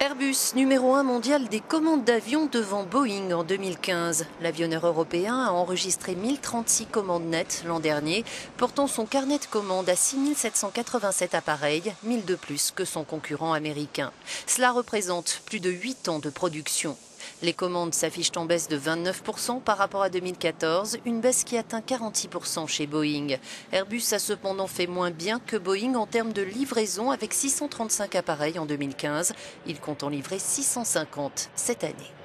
Airbus, numéro 1 mondial des commandes d'avions devant Boeing en 2015. L'avionneur européen a enregistré 1036 commandes nettes l'an dernier, portant son carnet de commandes à 6787 appareils, 1000 de plus que son concurrent américain. Cela représente plus de 8 ans de production. Les commandes s'affichent en baisse de 29% par rapport à 2014, une baisse qui atteint 46% chez Boeing. Airbus a cependant fait moins bien que Boeing en termes de livraison avec 635 appareils en 2015. Il compte en livrer 650 cette année.